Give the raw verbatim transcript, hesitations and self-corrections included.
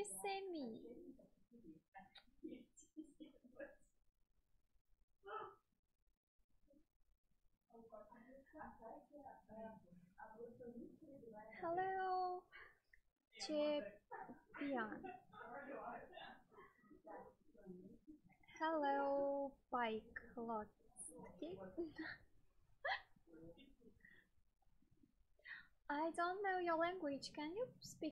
you send me? Hello, Chebian. Hello, Pike Lotsky. I don't know your language. Can you speak?